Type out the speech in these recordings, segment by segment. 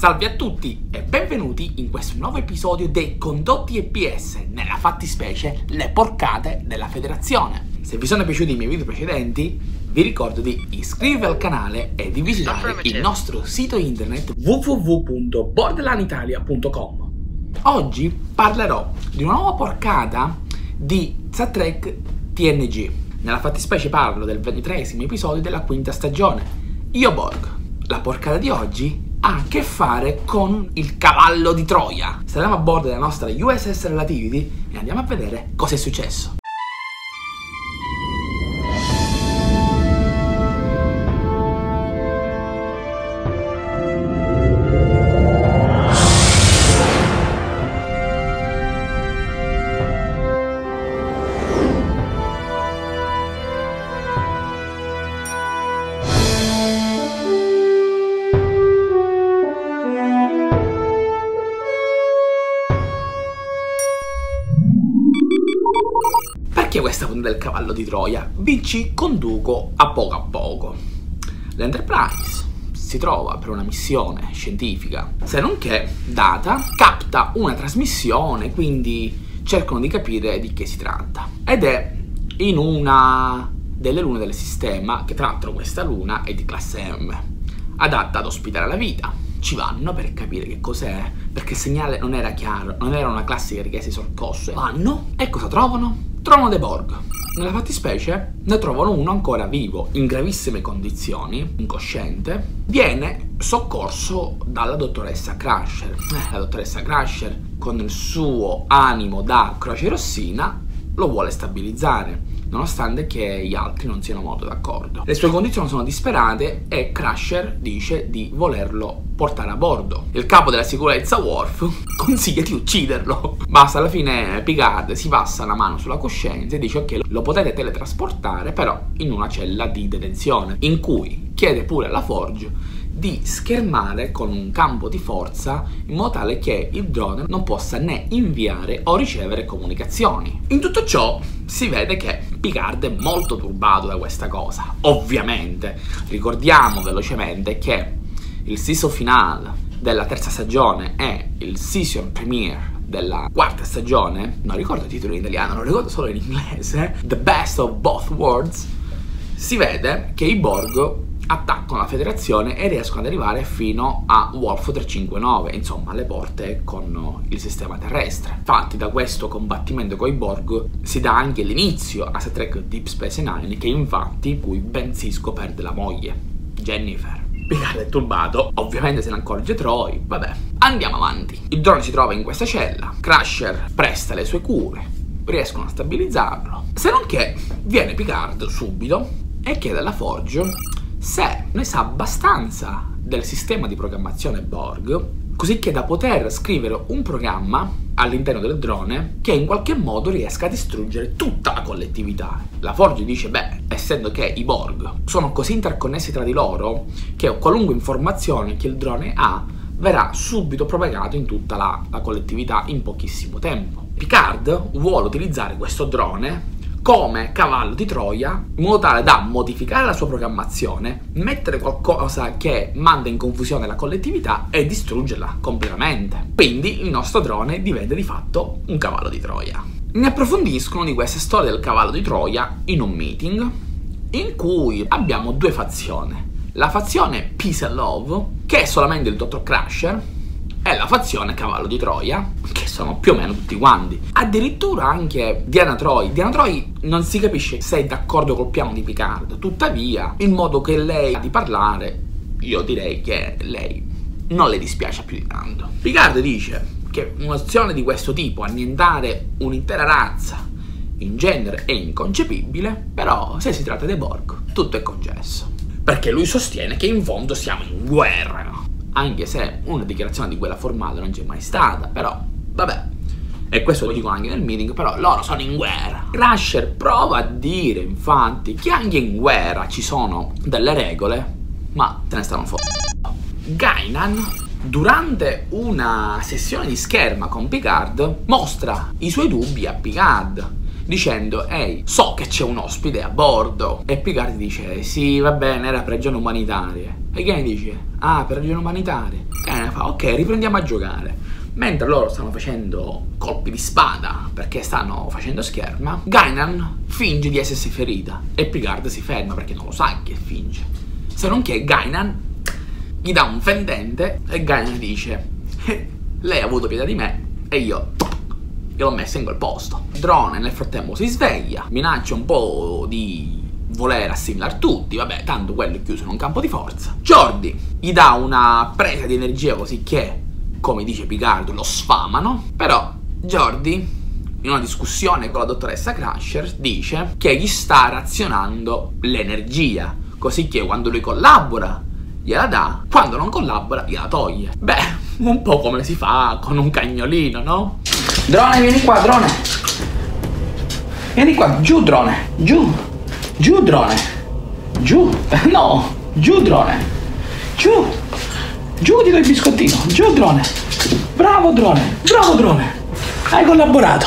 Salve a tutti e benvenuti in questo nuovo episodio dei Condotti EPS, nella fattispecie le porcate della Federazione. Se vi sono piaciuti i miei video precedenti, vi ricordo di iscrivervi al canale e di visitare il nostro sito internet www.borderlanitalia.com. Oggi parlerò di una nuova porcata di Star Trek TNG. Nella fattispecie parlo del 23° episodio della 5ª stagione, Io Borg. La porcata di oggi ha a che fare con il Cavallo di Troia. Saliamo a bordo della nostra USS Relativity e andiamo a vedere cosa è successo. Perché questa puntata del Cavallo di Troia? Vi ci conduco a poco. L'Enterprise si trova per una missione scientifica, se non che Data capta una trasmissione, quindi cercano di capire di che si tratta. Ed è in una delle lune del sistema, che tra l'altro questa luna è di classe M, adatta ad ospitare la vita. Ci vanno per capire che cos'è, perché il segnale non era chiaro, non era una classica richiesta di soccorso. Vanno e cosa trovano? Trovano dei Borg. Nella fattispecie ne trovano uno ancora vivo, in gravissime condizioni, incosciente. Viene soccorso dalla dottoressa Crusher. La dottoressa Crusher, con il suo animo da croce rossina, lo vuole stabilizzare, nonostante che gli altri non siano molto d'accordo. Le sue condizioni sono disperate e Crusher dice di volerlo portare a bordo. Il capo della sicurezza, Worf, consiglia di ucciderlo. Basta, alla fine Picard si passa la mano sulla coscienza e dice ok, lo potete teletrasportare, però in una cella di detenzione, in cui chiede pure alla Forge di schermare con un campo di forza in modo tale che il drone non possa né inviare o ricevere comunicazioni. In tutto ciò si vede che Picard è molto turbato da questa cosa. Ovviamente, ricordiamo velocemente che il season finale della 3ª stagione e il season premiere della 4ª stagione, non ricordo il titolo in italiano, lo ricordo solo in inglese, The Best of Both Worlds, si vede che i Borg attaccano la Federazione e riescono ad arrivare fino a Wolf 359, insomma alle porte con il sistema terrestre. Infatti da questo combattimento con i Borg si dà anche l'inizio a Star Trek Deep Space Nine, che infatti cui Ben Sisko perde la moglie, Jennifer. Picard è turbato, ovviamente se ne accorge Troi, vabbè. Andiamo avanti. Il drone si trova in questa cella, Crusher presta le sue cure, riescono a stabilizzarlo, se non che viene Picard subito e chiede alla Forge se ne sa abbastanza del sistema di programmazione Borg, così che da poter scrivere un programma all'interno del drone che in qualche modo riesca a distruggere tutta la collettività. La Forge dice, beh, essendo che i Borg sono così interconnessi tra di loro che qualunque informazione che il drone ha verrà subito propagato in tutta la collettività in pochissimo tempo. Picard vuole utilizzare questo drone come cavallo di Troia, in modo tale da modificare la sua programmazione, mettere qualcosa che manda in confusione la collettività e distruggerla completamente. Quindi il nostro drone diventa di fatto un cavallo di Troia. Ne approfondiscono di questa storia del cavallo di Troia in un meeting in cui abbiamo due fazioni. La fazione Peace and Love, che è solamente il dottor Crusher, è la fazione Cavallo di Troia, che sono più o meno tutti quanti. Addirittura anche Diana Troi non si capisce se è d'accordo col piano di Picard, tuttavia il modo che lei ha di parlare, io direi che lei non le dispiace più di tanto. Picard dice che un'azione di questo tipo, annientare un'intera razza in genere, è inconcepibile, però se si tratta dei Borg tutto è concesso, perché lui sostiene che in fondo siamo in guerra, anche se una dichiarazione di quella formale non c'è mai stata, però vabbè, e questo lo dicono anche nel meeting, però loro sono in guerra. Crusher prova a dire infatti che anche in guerra ci sono delle regole, ma se ne stanno fuori. Guinan, durante una sessione di scherma con Picard, mostra i suoi dubbi a Picard, dicendo: ehi, so che c'è un ospite a bordo. E Picard dice: sì, va bene, era per ragioni umanitarie. E Guinan dice: ah, per ragioni umanitarie. Guinan fa: ok, riprendiamo a giocare. Mentre loro stanno facendo colpi di spada perché stanno facendo scherma, Guinan finge di essersi ferita e Picard si ferma perché non lo sa che finge. Se non che Guinan gli dà un fendente e Guinan dice: lei ha avuto pietà di me e io l'ho messa in quel posto. Il drone nel frattempo si sveglia, minaccia un po' di voler assimilar tutti, vabbè, tanto quello è chiuso in un campo di forza. Jordi gli dà una presa di energia così che, come dice Picard, lo sfamano. Però Jordi, in una discussione con la dottoressa Crusher, dice che gli sta razionando l'energia, così che quando lui collabora gliela dà, quando non collabora gliela toglie. Beh, un po' come si fa con un cagnolino, no? Drone, vieni qua, drone. Vieni qua, giù, drone. Giù. Giù, drone. Giù. No, giù, drone. Giù. Giù, ti do il biscottino. Giù, drone. Bravo, drone. Bravo, drone. Hai collaborato.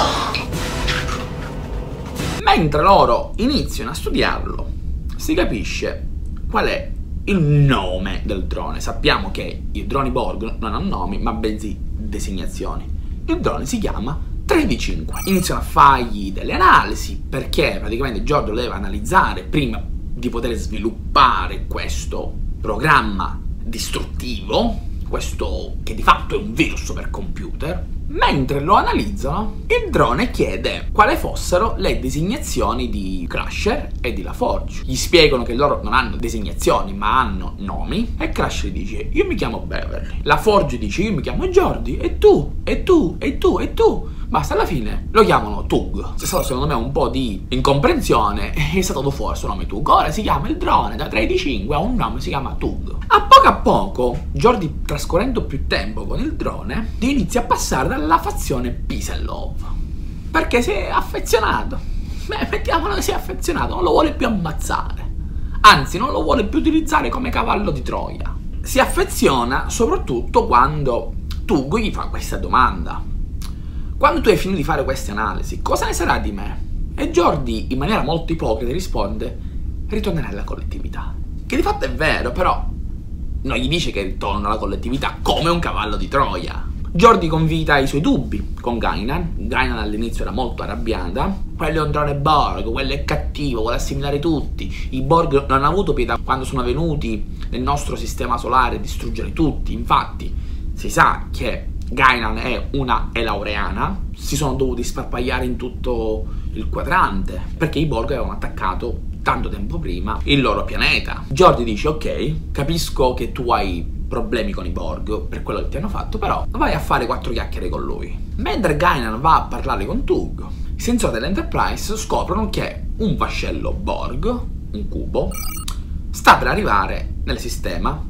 Mentre loro iniziano a studiarlo, si capisce qual è il nome del drone. Sappiamo che i droni Borg non hanno nomi, ma bensì designazioni. Il drone si chiama Tre di Cinque. Iniziano a fargli delle analisi, perché praticamente Giorgio doveva analizzare prima di poter sviluppare questo programma distruttivo, questo che di fatto è un virus per computer. Mentre lo analizzano, il drone chiede quale fossero le designazioni di Crusher e di LaForge. Gli spiegano che loro non hanno designazioni ma hanno nomi, e Crusher dice: io mi chiamo Beverly. LaForge dice: io mi chiamo Jordi. E tu? E tu? E tu? E tu? Basta, alla fine lo chiamano Tug. C'è stato secondo me un po' di incomprensione, è stato forse il nome Tug. Ora si chiama il drone da 3 di 5 a un nome, si chiama Tug. A poco Jordi, trascorrendo più tempo con il drone, inizia a passare dalla fazione peace and love, perché si è affezionato. Beh, mettiamolo che si è affezionato, non lo vuole più ammazzare, anzi non lo vuole più utilizzare come cavallo di Troia. Si affeziona soprattutto quando Tug gli fa questa domanda: quando tu hai finito di fare queste analisi, cosa ne sarà di me? E Jordi, in maniera molto ipocrita, risponde: ritornerai alla collettività. Che di fatto è vero, però non gli dice che ritorna alla collettività come un cavallo di Troia. Jordi convita i suoi dubbi con Guinan. Guinan all'inizio era molto arrabbiata: quello è un drone Borg, quello è cattivo, vuole assimilare tutti. I Borg non hanno avuto pietà quando sono venuti nel nostro sistema solare a distruggere tutti. Infatti si sa che Guinan è una Elaureana. Si sono dovuti sparpagliare in tutto il quadrante perché i Borg avevano attaccato tanto tempo prima il loro pianeta. Jordi dice: ok, capisco che tu hai problemi con i Borg per quello che ti hanno fatto, però vai a fare quattro chiacchiere con lui. Mentre Guinan va a parlare con Tug, i sensori dell'Enterprise scoprono che un vascello Borg, un cubo, sta per arrivare nel sistema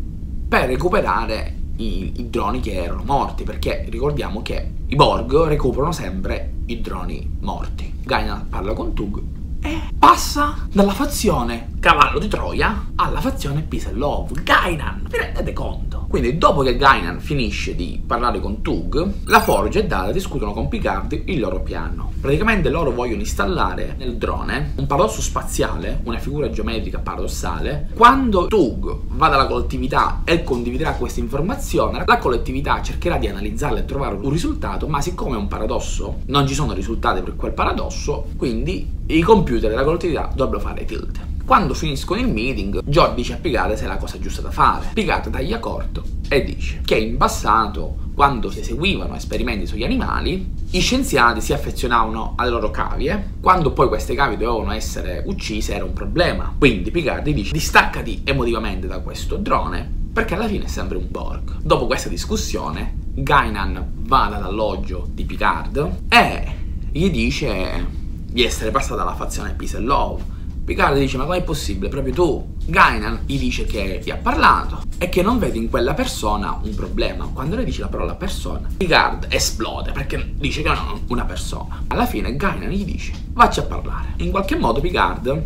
per recuperare i droni che erano morti, perché ricordiamo che i Borg recuperano sempre i droni morti. Guinan parla con Tug e passa dalla fazione cavallo di Troia alla fazione peace and love. Guinan, vi rendete conto? Quindi dopo che Guinan finisce di parlare con Tug, LaForge e Data discutono con Picard il loro piano. Praticamente loro vogliono installare nel drone un paradosso spaziale, una figura geometrica paradossale. Quando Tug va dalla collettività e condividerà questa informazione, la collettività cercherà di analizzarla e trovare un risultato, ma siccome è un paradosso non ci sono risultati per quel paradosso, quindi i computer della collettività dovrebbero fare tilt. Quando finiscono il meeting, Jordi dice a Picard se è la cosa giusta da fare. Picard taglia corto e dice che in passato, quando si eseguivano esperimenti sugli animali, gli scienziati si affezionavano alle loro cavie. Quando poi queste cavie dovevano essere uccise era un problema. Quindi Picard dice: distaccati emotivamente da questo drone, perché alla fine è sempre un Borg. Dopo questa discussione, Guinan va dall'alloggio di Picard e gli dice di essere passata alla fazione peace and love. Picard dice: ma com'è possibile, proprio tu? Guinan gli dice che ti ha parlato e che non vede in quella persona un problema. Quando lei dice la parola persona, Picard esplode perché dice che non è una persona. Alla fine Guinan gli dice: vacci a parlare. In qualche modo Picard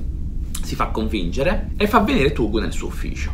si fa convincere e fa venire Tug nel suo ufficio.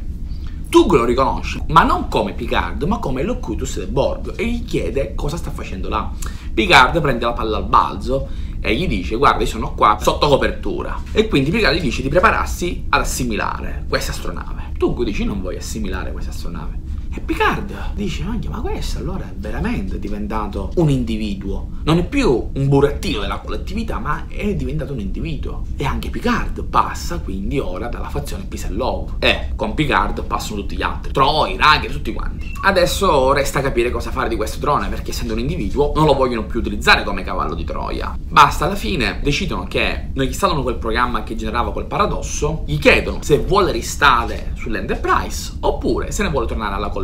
Tug lo riconosce, ma non come Picard, ma come Locutus de Borg, e gli chiede cosa sta facendo là. Picard prende la palla al balzo e gli dice: guarda, io sono qua sotto copertura. E quindi Picard gli dice di prepararsi ad assimilare questa astronave. Tug dice: non voglio assimilare questa astronave. E Picard dice: ma questo allora è veramente diventato un individuo, non è più un burattino della collettività, ma è diventato un individuo. E anche Picard passa quindi ora dalla fazione Peace and Love, e con Picard passano tutti gli altri, Troi, Riker, tutti quanti. Adesso resta capire cosa fare di questo drone, perché essendo un individuo non lo vogliono più utilizzare come cavallo di Troia. Basta, alla fine decidono che non gli stavano quel programma che generava quel paradosso, gli chiedono se vuole restare sull'Enterprise oppure se ne vuole tornare alla collettività.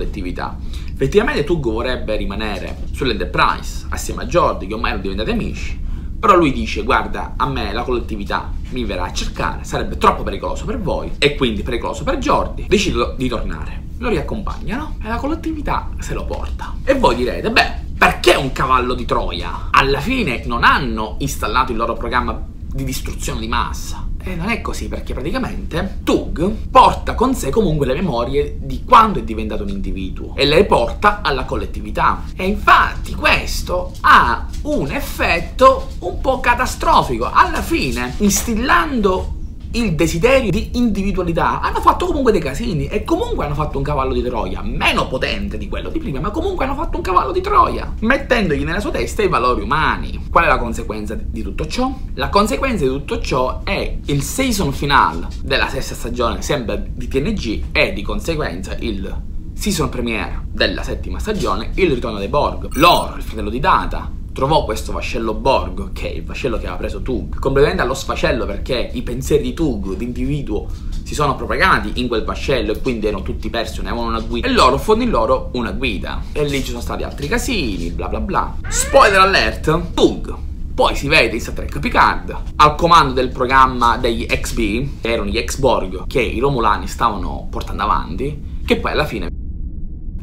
Effettivamente Tug vorrebbe rimanere sull'Enterprise assieme a Jordi, che ormai erano diventati amici, però lui dice: guarda, a me la collettività mi verrà a cercare, sarebbe troppo pericoloso per voi e quindi pericoloso per Jordi, decido di tornare. Lo riaccompagnano e la collettività se lo porta. E voi direte: beh, perché un cavallo di Troia? Alla fine non hanno installato il loro programma di distruzione di massa. E non è così, perché praticamente Tug porta con sé comunque le memorie di quando è diventato un individuo e le porta alla collettività. E infatti questo ha un effetto un po' catastrofico. Alla fine, instillando il desiderio di individualità, hanno fatto comunque dei casini e comunque hanno fatto un cavallo di Troia meno potente di quello di prima, ma comunque hanno fatto un cavallo di Troia, mettendogli nella sua testa i valori umani. Qual è la conseguenza di tutto ciò? La conseguenza di tutto ciò è il season finale della sesta stagione, sempre di TNG, e di conseguenza il season premiere della settima stagione, il ritorno dei Borg. Loro, il fratello di Data, trovò questo vascello Borg, che è il vascello che aveva preso Tug, completamente allo sfascello, perché i pensieri di Tug, di individuo, si sono propagati in quel vascello e quindi erano tutti persi, non avevano una guida, e loro fondono in loro una guida. E lì ci sono stati altri casini, bla bla bla. Spoiler alert: Tug poi si vede in Star Trek Picard al comando del programma degli XB, che erano gli ex Borg che i Romulani stavano portando avanti, che poi alla fine,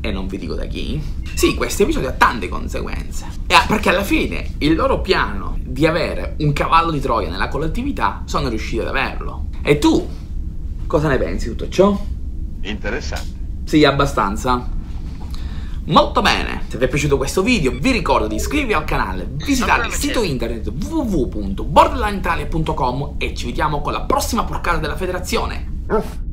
e non vi dico da chi. Sì, questo episodio ha tante conseguenze, perché alla fine il loro piano di avere un cavallo di Troia nella collettività sono riusciti ad averlo. E tu cosa ne pensi di tutto ciò? Interessante. Sì, abbastanza. Molto bene, se vi è piaciuto questo video vi ricordo di iscrivervi al canale, visitare il sito internet www.borderlinetalia.com e ci vediamo con la prossima porcata della Federazione.